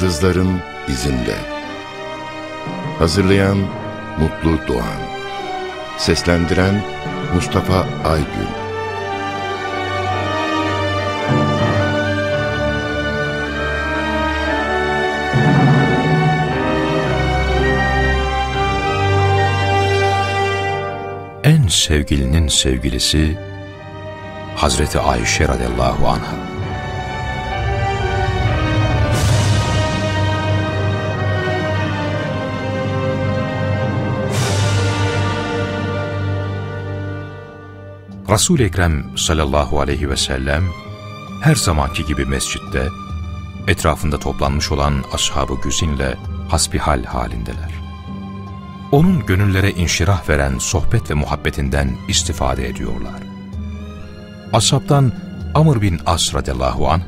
Yıldızların İzinde. Hazırlayan Mutlu Doğan. Seslendiren Mustafa Aygül. En sevgilinin sevgilisi Hazreti Ayşe radiyallahu anha. Resul-i Ekrem sallallahu aleyhi ve sellem her zamanki gibi mescitte etrafında toplanmış olan Ashab-ı Güzin'le hasbihal halindeler. Onun gönüllere inşirah veren sohbet ve muhabbetinden istifade ediyorlar. Ashab'tan Amr bin As radiyallahu anh,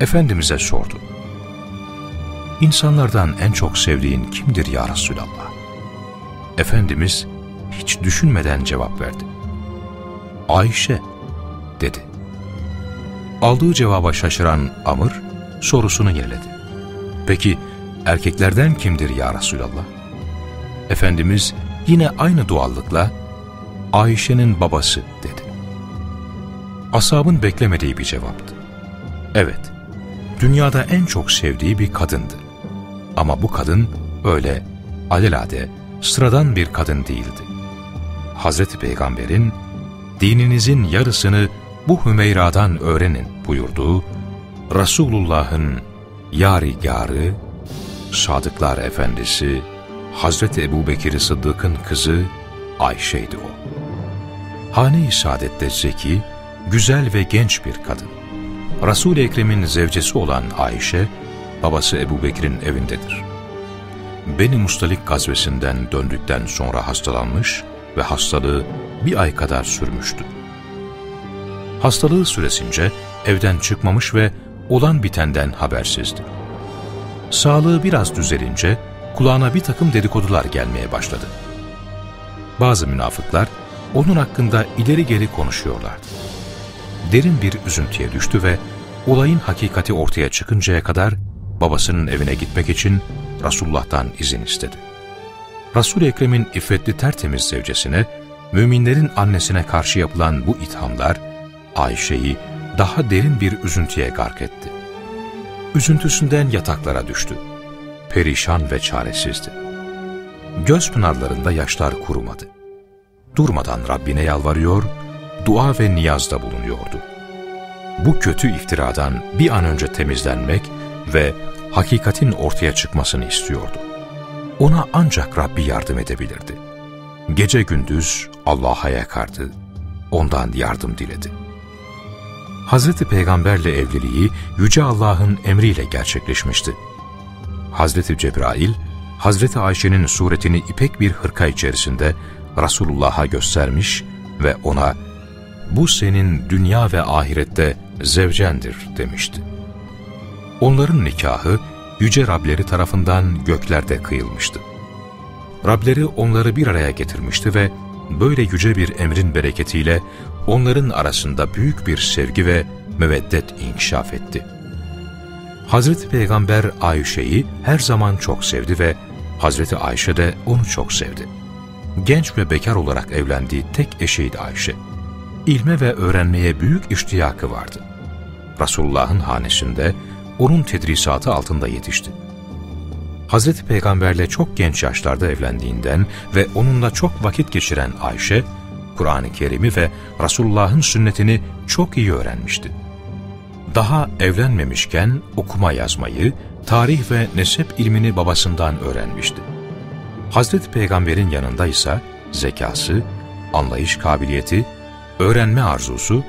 Efendimiz'e sordu. İnsanlardan en çok sevdiğin kimdir ya Resulallah? Efendimiz hiç düşünmeden cevap verdi. Ayşe dedi. Aldığı cevaba şaşıran Amr sorusunu yeniledi. Peki erkeklerden kimdir ya Resulallah? Efendimiz yine aynı doğallıkla Ayşe'nin babası dedi. Ashabın beklemediği bir cevaptı. Evet, dünyada en çok sevdiği bir kadındı. Ama bu kadın öyle alelade sıradan bir kadın değildi. Hazreti Peygamber'in dininizin yarısını bu Hümeyra'dan öğrenin buyurduğu Resulullah'ın yâri-gârı, sadıklar efendisi, Hazreti Ebu Bekir Sıddık'ın kızı Ayşe'ydi o. Hane-i Saadet'te zeki, güzel ve genç bir kadın. Resul-i Ekrem'in zevcesi olan Ayşe, babası Ebu Bekir'in evindedir. Beni Mustalik gazvesinden döndükten sonra hastalanmış ve hastalığı bir ay kadar sürmüştü. Hastalığı süresince evden çıkmamış ve olan bitenden habersizdi. Sağlığı biraz düzelince, kulağına bir takım dedikodular gelmeye başladı. Bazı münafıklar onun hakkında ileri geri konuşuyorlardı. Derin bir üzüntüye düştü ve olayın hakikati ortaya çıkıncaya kadar babasının evine gitmek için Resulullah'tan izin istedi. Resul-i Ekrem'in iffetli tertemiz zevcesine, müminlerin annesine karşı yapılan bu ithamlar Ayşe'yi daha derin bir üzüntüye gark etti. Üzüntüsünden yataklara düştü. Perişan ve çaresizdi. Göz pınarlarında yaşlar kurumadı. Durmadan Rabbine yalvarıyor, dua ve niyazda bulunuyordu. Bu kötü iftiradan bir an önce temizlenmek ve hakikatin ortaya çıkmasını istiyordu. Ona ancak Rabbi yardım edebilirdi. Gece gündüz Allah'a yakardı, ondan yardım diledi. Hz. Peygamber'le evliliği Yüce Allah'ın emriyle gerçekleşmişti. Hazreti Cebrail, Hazreti Ayşe'nin suretini ipek bir hırka içerisinde Resulullah'a göstermiş ve ona, "Bu senin dünya ve ahirette zevcendir." demişti. Onların nikahı yüce Rableri tarafından göklerde kıyılmıştı. Rableri onları bir araya getirmişti ve böyle yüce bir emrin bereketiyle onların arasında büyük bir sevgi ve müveddet inkişaf etti. Hazreti Peygamber Ayşe'yi her zaman çok sevdi ve Hazreti Ayşe de onu çok sevdi. Genç ve bekar olarak evlendiği tek eşiydi Ayşe. İlme ve öğrenmeye büyük iştiyakı vardı. Resulullah'ın hanesinde onun tedrisatı altında yetişti. Hazreti Peygamber'le çok genç yaşlarda evlendiğinden ve onunla çok vakit geçiren Ayşe, Kur'an-ı Kerim'i ve Resulullah'ın sünnetini çok iyi öğrenmişti. Daha evlenmemişken okuma yazmayı, tarih ve nesep ilmini babasından öğrenmişti. Hazreti Peygamber'in yanında ise zekası, anlayış kabiliyeti, öğrenme arzusu,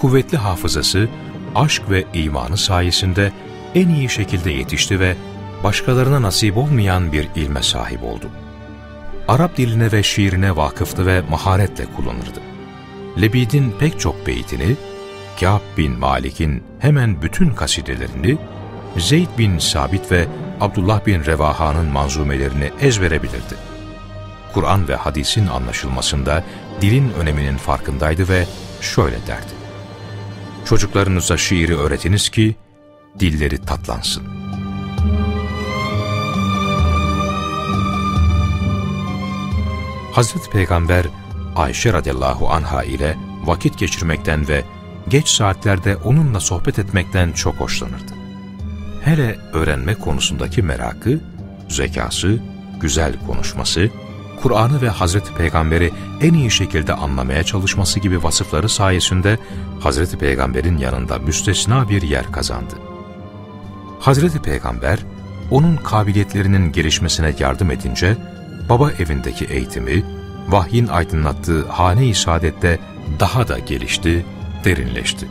kuvvetli hafızası, aşk ve imanı sayesinde en iyi şekilde yetişti ve başkalarına nasip olmayan bir ilme sahip oldu. Arap diline ve şiirine vakıftı ve maharetle kullanırdı. Lebid'in pek çok beytini, Ka'b bin Malik'in hemen bütün kasidelerini, Zeyd bin Sabit ve Abdullah bin Revaha'nın manzumelerini ezberebilirdi. Kur'an ve hadisin anlaşılmasında dilin öneminin farkındaydı ve şöyle derdi: "Çocuklarınıza şiiri öğretiniz ki dilleri tatlansın." Hazreti Peygamber Ayşe radiyallahu anha ile vakit geçirmekten ve geç saatlerde onunla sohbet etmekten çok hoşlanırdı. Hele öğrenme konusundaki merakı, zekası, güzel konuşması, Kur'an'ı ve Hazreti Peygamber'i en iyi şekilde anlamaya çalışması gibi vasıfları sayesinde Hazreti Peygamber'in yanında müstesna bir yer kazandı. Hazreti Peygamber, onun kabiliyetlerinin gelişmesine yardım edince, baba evindeki eğitimi, vahyin aydınlattığı Hane-i Saadet'te daha da gelişti, derinleşti.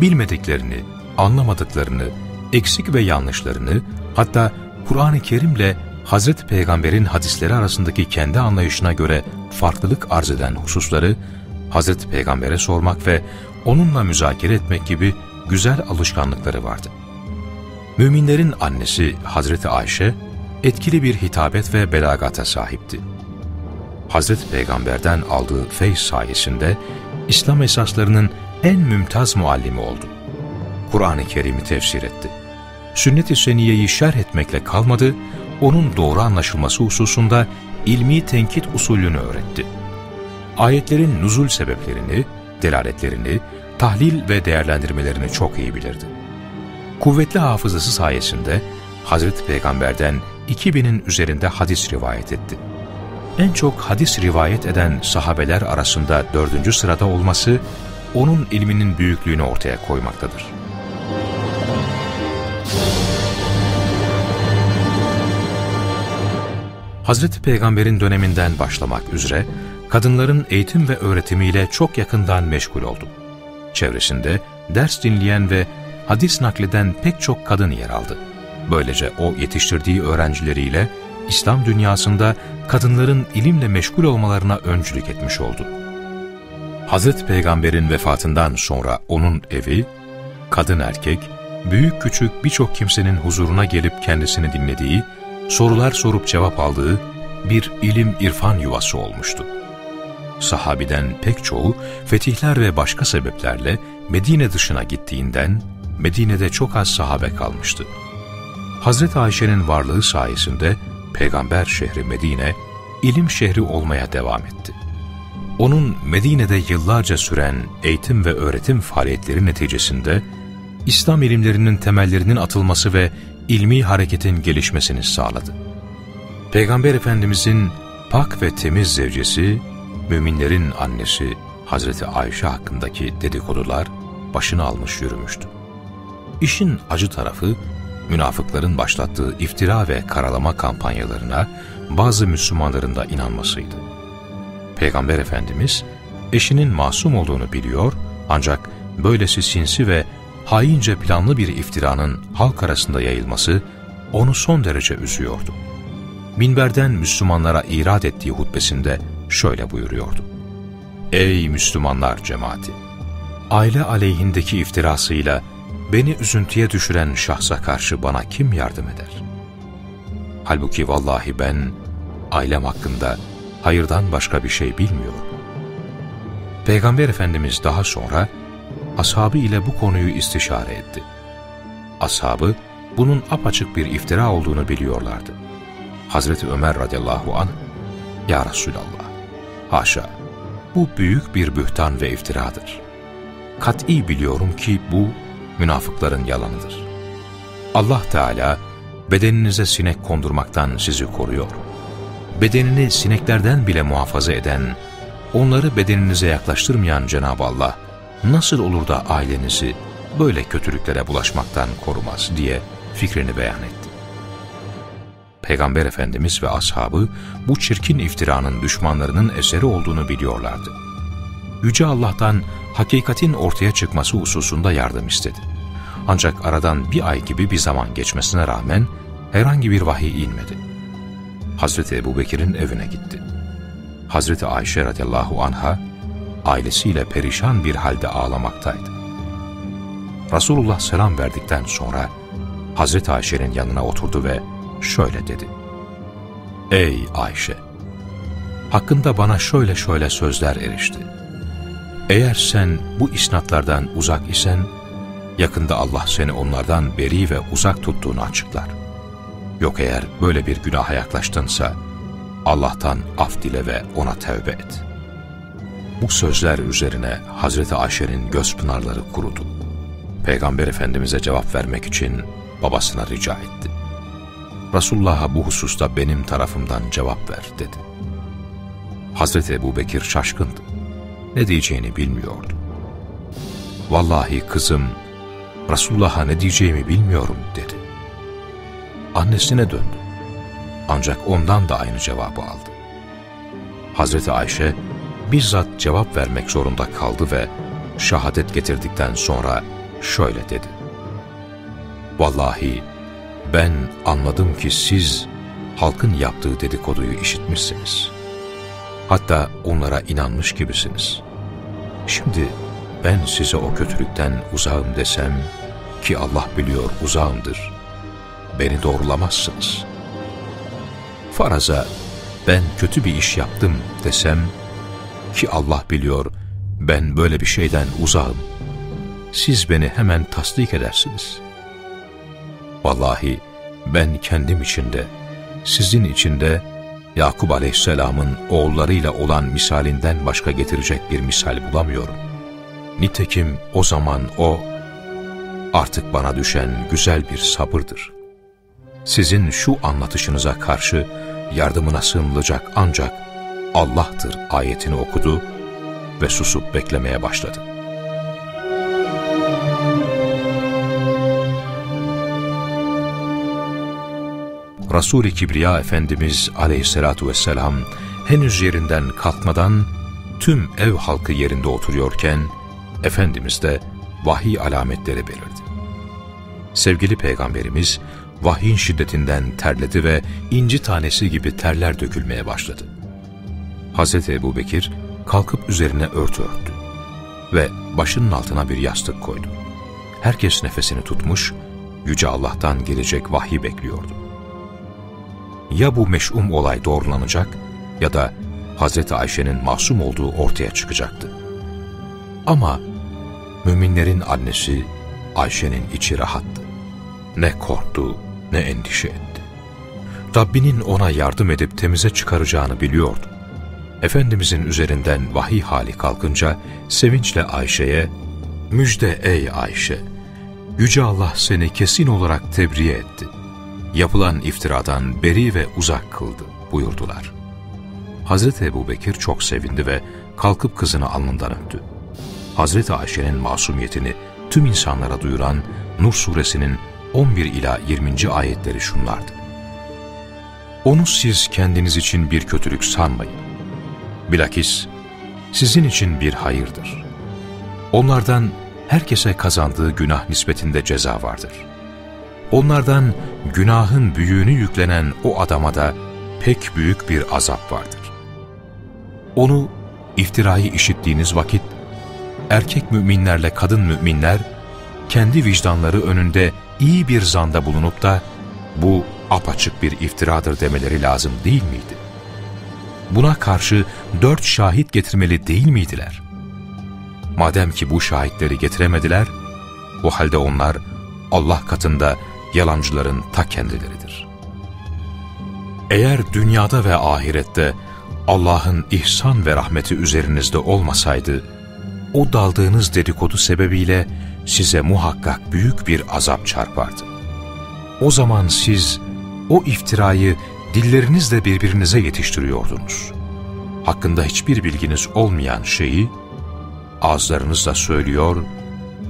Bilmediklerini, anlamadıklarını, eksik ve yanlışlarını, hatta Kur'an-ı Kerim'le Hazreti Peygamber'in hadisleri arasındaki kendi anlayışına göre farklılık arz eden hususları Hazreti Peygamber'e sormak ve onunla müzakere etmek gibi güzel alışkanlıkları vardı. Müminlerin annesi Hazreti Ayşe, etkili bir hitabet ve belagata sahipti. Hazreti Peygamber'den aldığı feyz sayesinde İslam esaslarının en mümtaz muallimi oldu. Kur'an-ı Kerim'i tefsir etti. Sünnet-i Seniyye'yi şerh etmekle kalmadı, onun doğru anlaşılması hususunda ilmi tenkit usulünü öğretti. Ayetlerin nuzul sebeplerini, delaletlerini, tahlil ve değerlendirmelerini çok iyi bilirdi. Kuvvetli hafızası sayesinde Hazreti Peygamber'den 2000'in üzerinde hadis rivayet etti. En çok hadis rivayet eden sahabeler arasında 4. sırada olması, onun ilminin büyüklüğünü ortaya koymaktadır. Hazreti Peygamber'in döneminden başlamak üzere, kadınların eğitim ve öğretimiyle çok yakından meşgul oldu. Çevresinde ders dinleyen ve hadis nakleden pek çok kadın yer aldı. Böylece o yetiştirdiği öğrencileriyle İslam dünyasında kadınların ilimle meşgul olmalarına öncülük etmiş oldu. Hazreti Peygamber'in vefatından sonra onun evi, kadın erkek, büyük küçük birçok kimsenin huzuruna gelip kendisini dinlediği, sorular sorup cevap aldığı bir ilim-irfan yuvası olmuştu. Sahabiden pek çoğu fetihler ve başka sebeplerle Medine dışına gittiğinden Medine'de çok az sahabe kalmıştı. Hazreti Ayşe'nin varlığı sayesinde Peygamber şehri Medine, ilim şehri olmaya devam etti. Onun Medine'de yıllarca süren eğitim ve öğretim faaliyetleri neticesinde İslam ilimlerinin temellerinin atılması ve ilmi hareketin gelişmesini sağladı. Peygamber Efendimizin pak ve temiz zevcesi, müminlerin annesi Hazreti Ayşe hakkındaki dedikodular başını almış yürümüştü. İşin acı tarafı, münafıkların başlattığı iftira ve karalama kampanyalarına bazı Müslümanların da inanmasıydı. Peygamber Efendimiz, eşinin masum olduğunu biliyor, ancak böylesi sinsi ve haince planlı bir iftiranın halk arasında yayılması onu son derece üzüyordu. Minberden Müslümanlara irad ettiği hutbesinde şöyle buyuruyordu: "Ey Müslümanlar cemaati! Aile aleyhindeki iftirasıyla beni üzüntüye düşüren şahsa karşı bana kim yardım eder? Halbuki vallahi ben ailem hakkında hayırdan başka bir şey bilmiyorum." Peygamber Efendimiz daha sonra ashabı ile bu konuyu istişare etti. Ashabı bunun apaçık bir iftira olduğunu biliyorlardı. Hazreti Ömer radıyallahu anh, "Ya Resulallah, haşa, bu büyük bir bühtan ve iftiradır. Kat'i biliyorum ki bu münafıkların yalanıdır. Allah Teala bedeninize sinek kondurmaktan sizi koruyor. Bedenini sineklerden bile muhafaza eden, onları bedeninize yaklaştırmayan Cenab-ı Allah nasıl olur da ailenizi böyle kötülüklere bulaşmaktan korumaz?" diye fikrini beyan etti. Peygamber Efendimiz ve ashabı bu çirkin iftiranın düşmanlarının eseri olduğunu biliyorlardı. Yüce Allah'tan hakikatin ortaya çıkması hususunda yardım istedi. Ancak aradan bir ay gibi bir zaman geçmesine rağmen herhangi bir vahiy inmedi. Hazreti Ebu Bekir'in evine gitti. Hazreti Ayşe radiyallahu anha ailesiyle perişan bir halde ağlamaktaydı. Resulullah selam verdikten sonra Hazreti Ayşe'nin yanına oturdu ve şöyle dedi: "Ey Ayşe! Hakkında bana şöyle şöyle sözler erişti. Eğer sen bu isnatlardan uzak isen, yakında Allah seni onlardan beri ve uzak tuttuğunu açıklar. Yok eğer böyle bir günaha yaklaştınsa, Allah'tan af dile ve ona tevbe et. Bu sözler üzerine Hazreti Ayşe'nin göz pınarları kurudu. Peygamber Efendimiz'e cevap vermek için babasına rica etti. Resulullah'a bu hususta benim tarafımdan cevap ver dedi. Hazreti Ebu Bekir şaşkındı. Ne diyeceğini bilmiyordu. Vallahi kızım, Resulullah'a ne diyeceğimi bilmiyorum dedi. Annesine döndü. Ancak ondan da aynı cevabı aldı. Hazreti Ayşe bizzat cevap vermek zorunda kaldı ve şehadet getirdikten sonra şöyle dedi. Vallahi ben anladım ki siz halkın yaptığı dedikoduyu işitmişsiniz. Hatta onlara inanmış gibisiniz. Şimdi ben size o kötülükten uzağım desem ki Allah biliyor uzağımdır, beni doğrulamazsınız. Faraza ben kötü bir iş yaptım desem ki Allah biliyor ben böyle bir şeyden uzağım, siz beni hemen tasdik edersiniz. Vallahi ben kendim için de sizin için de Yakub aleyhisselamın oğullarıyla olan misalinden başka getirecek bir misal bulamıyorum. Nitekim o zaman o artık bana düşen güzel bir sabırdır. Sizin şu anlatışınıza karşı yardımına sığınılacak ancak Allah'tır ayetini okudu ve susup beklemeye başladı. Resul-i Kibriya Efendimiz aleyhissalatu vesselam henüz yerinden kalkmadan tüm ev halkı yerinde oturuyorken Efendimiz de vahiy alametleri belirdi. Sevgili Peygamberimiz vahyin şiddetinden terledi ve inci tanesi gibi terler dökülmeye başladı. Hazreti Ebu Bekir kalkıp üzerine örtü örttü ve başının altına bir yastık koydu. Herkes nefesini tutmuş, Yüce Allah'tan gelecek vahyi bekliyordu. Ya bu meş'um olay doğrulanacak ya da Hazreti Ayşe'nin masum olduğu ortaya çıkacaktı. Ama müminlerin annesi Ayşe'nin içi rahattı. Ne korktu, ne endişe etti. Rabbinin ona yardım edip temize çıkaracağını biliyordu. Efendimizin üzerinden vahiy hali kalkınca sevinçle Ayşe'ye, "Müjde ey Ayşe! Yüce Allah seni kesin olarak tebriye etti. Yapılan iftiradan beri ve uzak kıldı." buyurdular. Hazreti Ebu Bekir çok sevindi ve kalkıp kızını alnından öptü. Hazreti Ayşe'nin masumiyetini tüm insanlara duyuran Nur Suresinin 11 ila 20. ayetleri şunlardı. Onu siz kendiniz için bir kötülük sanmayın. Bilakis sizin için bir hayırdır. Onlardan herkese kazandığı günah nispetinde ceza vardır. Onlardan günahın büyüğünü yüklenen o adama da pek büyük bir azap vardır. Onu iftirayı işittiğiniz vakit erkek müminlerle kadın müminler kendi vicdanları önünde iyi bir zanda bulunup da bu apaçık bir iftiradır demeleri lazım değil miydi? Buna karşı 4 şahit getirmeli değil miydiler? Madem ki bu şahitleri getiremediler, o halde onlar Allah katında yalancıların ta kendileridir. Eğer dünyada ve ahirette Allah'ın ihsan ve rahmeti üzerinizde olmasaydı, o daldığınız dedikodu sebebiyle size muhakkak büyük bir azap çarpardı. O zaman siz o iftirayı dillerinizle birbirinize yetiştiriyordunuz. Hakkında hiçbir bilginiz olmayan şeyi ağızlarınızla söylüyor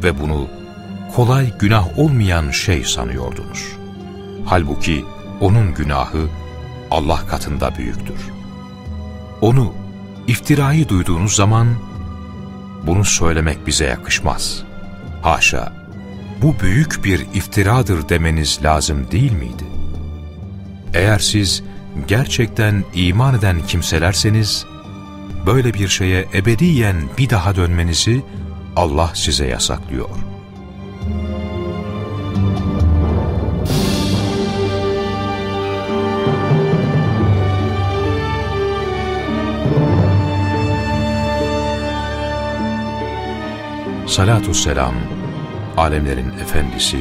ve bunu kolay günah olmayan şey sanıyordunuz. Halbuki onun günahı Allah katında büyüktür. Onu, iftirayı duyduğunuz zaman bunu söylemek bize yakışmaz, haşa, bu büyük bir iftiradır demeniz lazım değil miydi? Eğer siz gerçekten iman eden kimselerseniz, böyle bir şeye ebediyen bir daha dönmenizi Allah size yasaklıyor. Salatü selam, alemlerin efendisi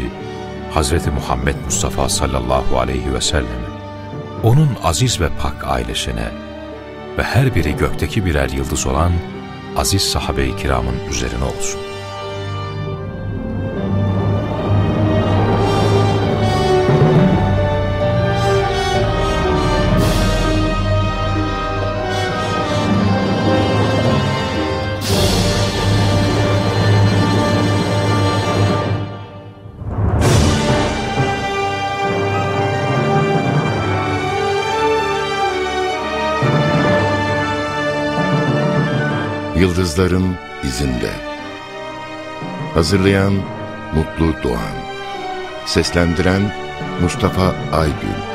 Hazreti Muhammed Mustafa sallallahu aleyhi ve sellem, onun aziz ve pak ailesine ve her biri gökteki birer yıldız olan aziz sahabe-i kiramın üzerine olsun. Yıldızların İzinde. Hazırlayan Mutlu Doğan. Seslendiren Mustafa Aygül.